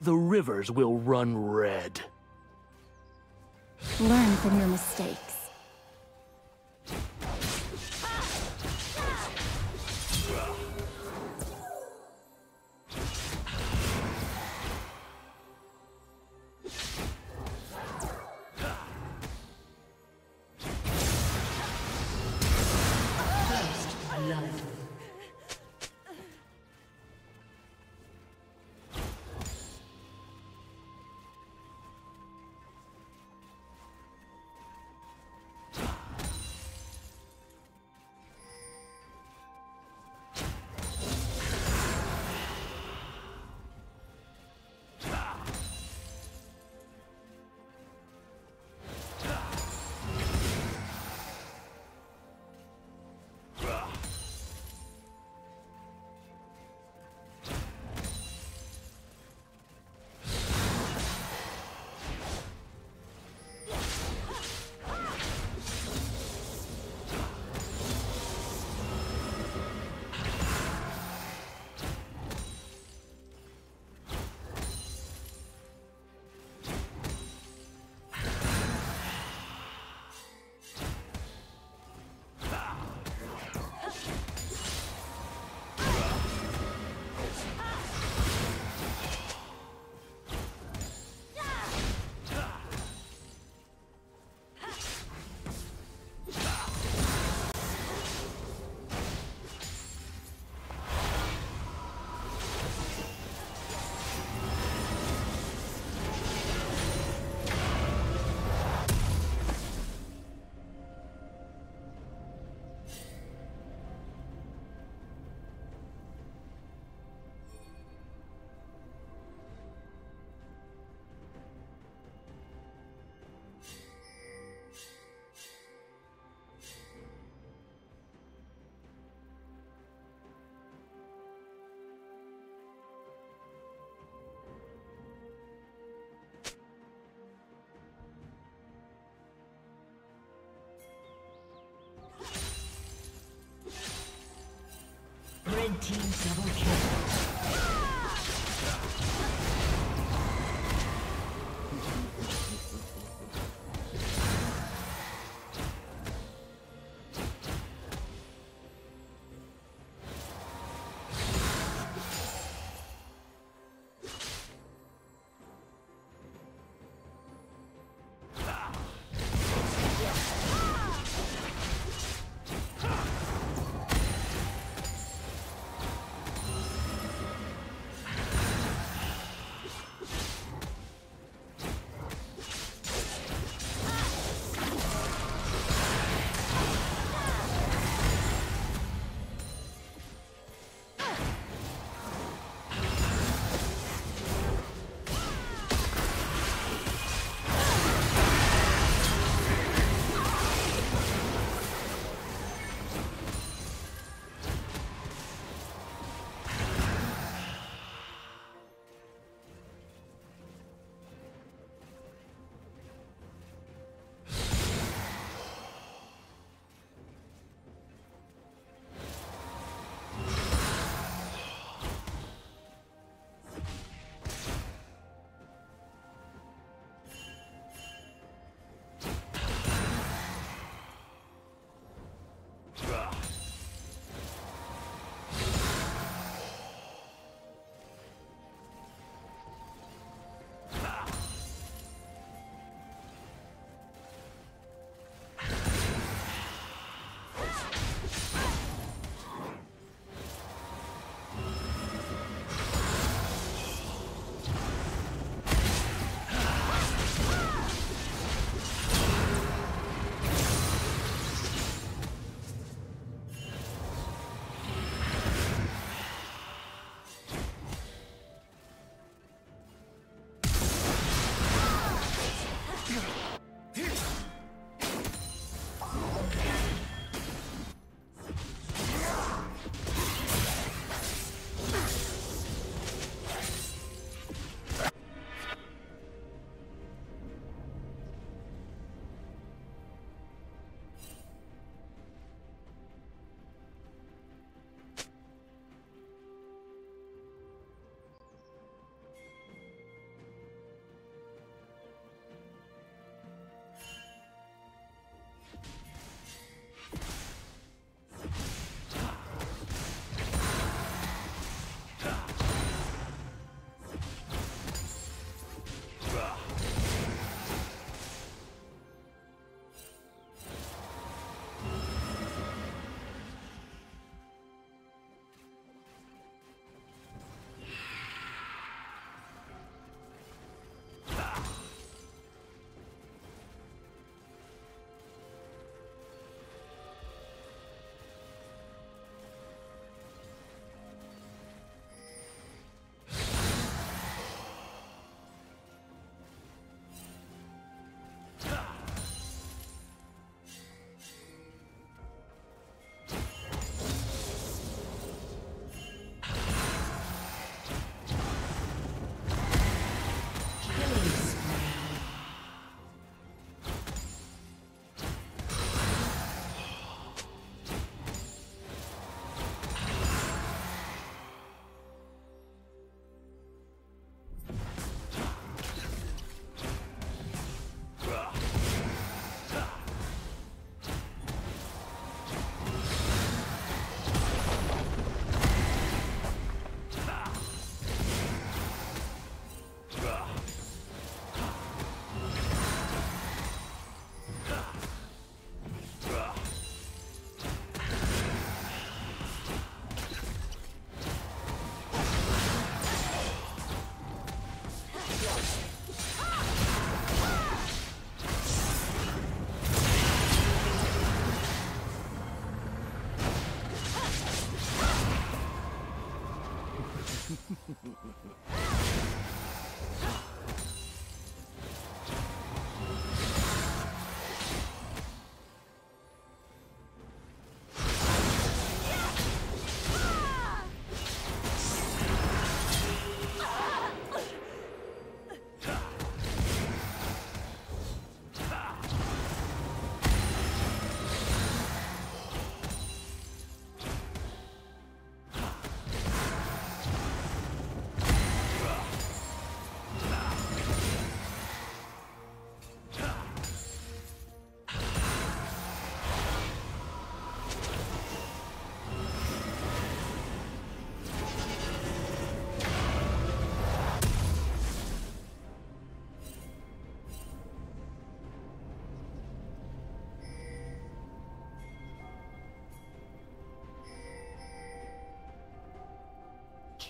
The rivers will run red. Learn from your mistakes.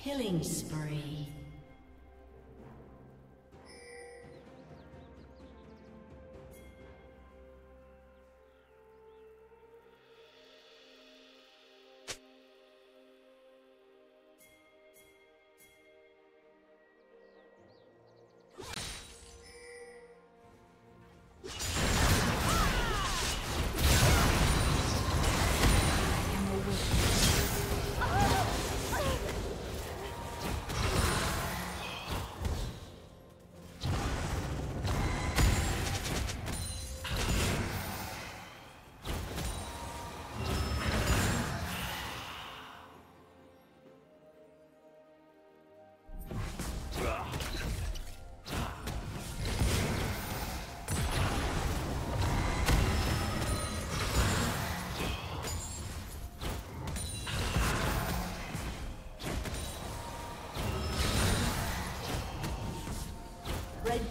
Killing spree. Red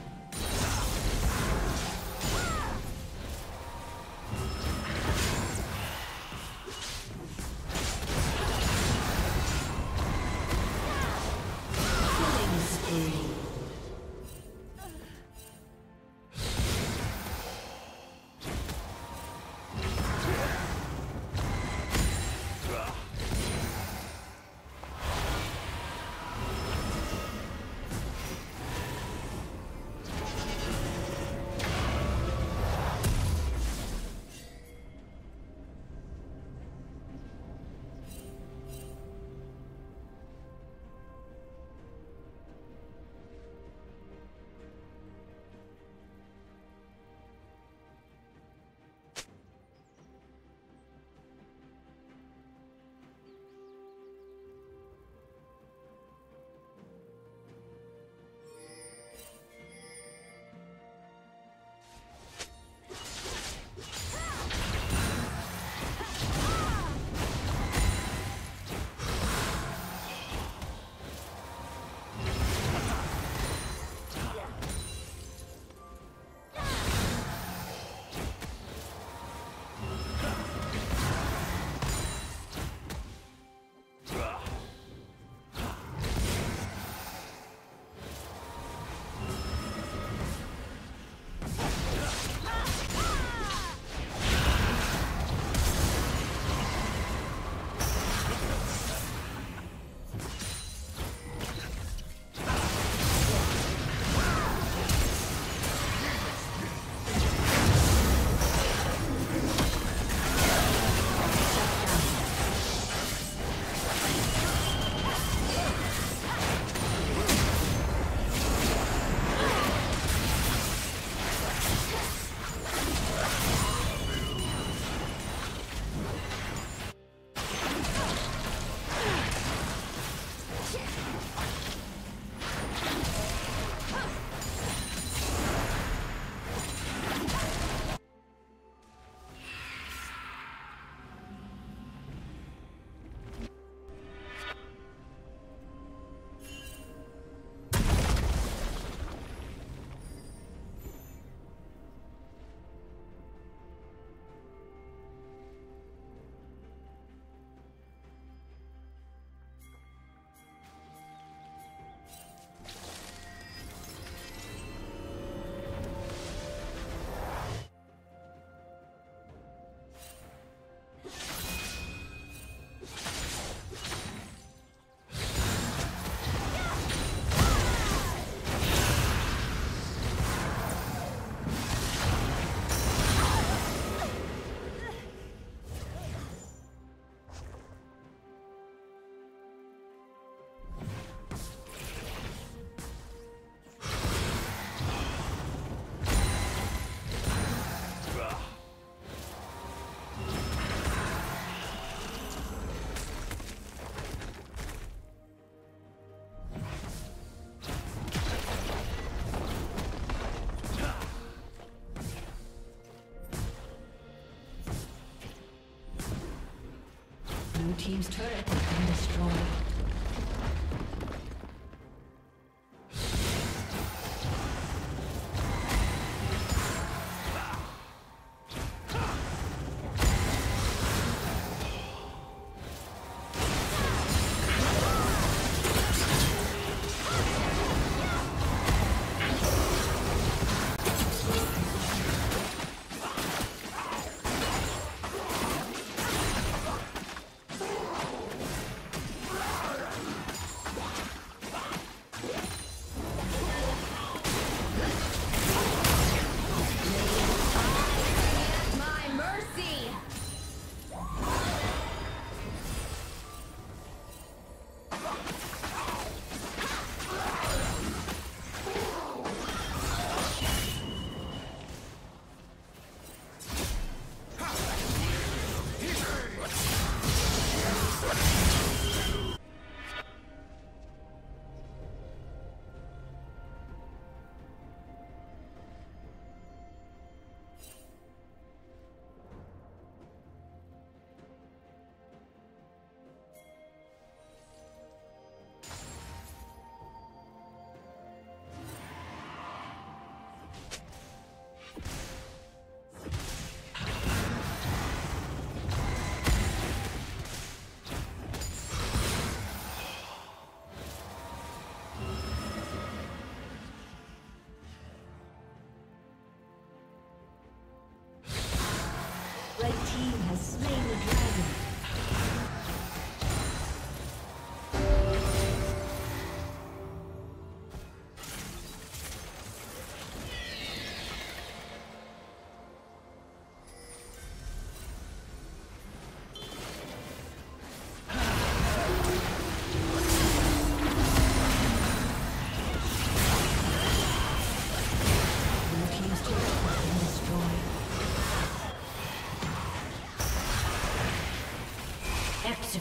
Blue team's turret has been destroyed.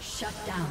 Shut down.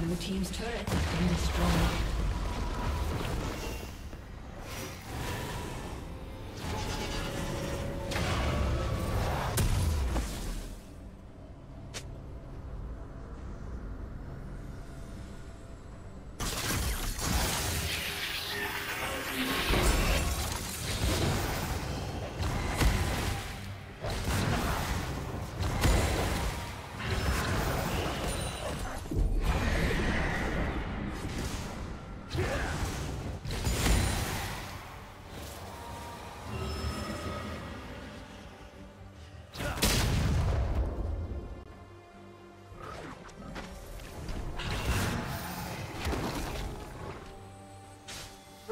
Blue Team's turret has been destroyed. The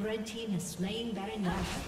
Red team has slain Baron Nashor.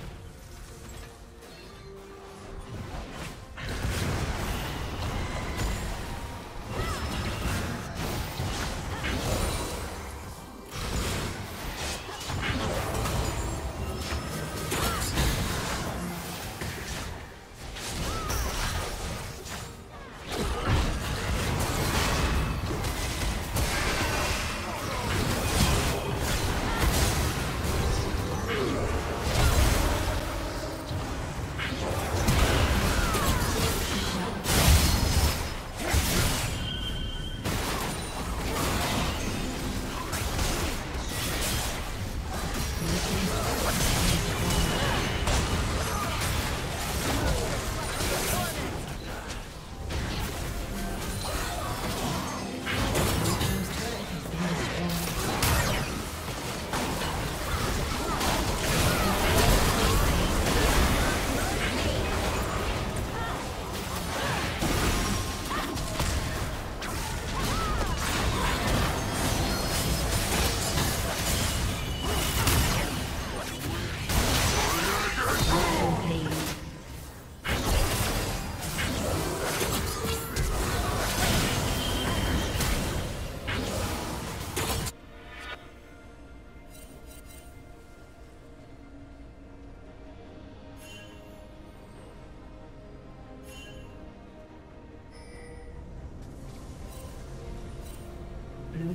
Blue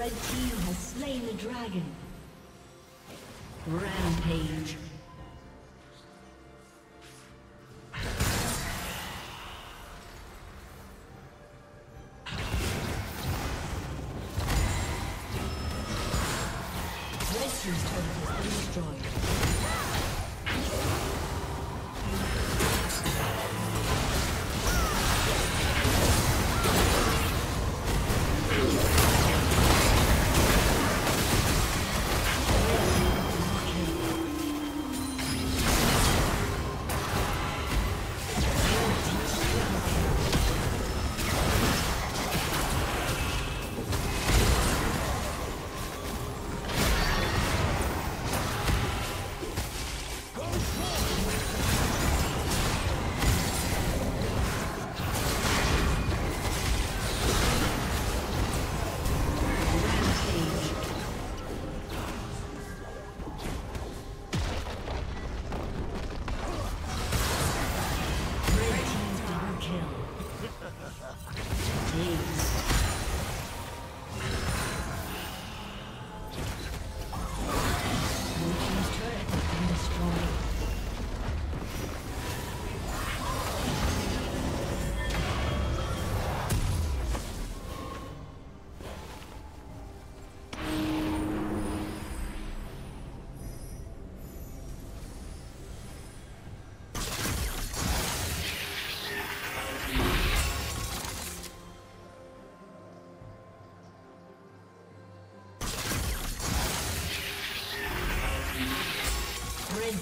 Red team has slain the dragon. Rampage.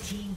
Team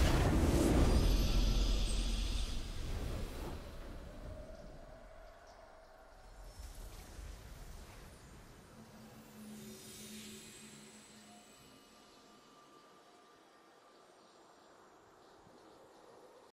disconnected.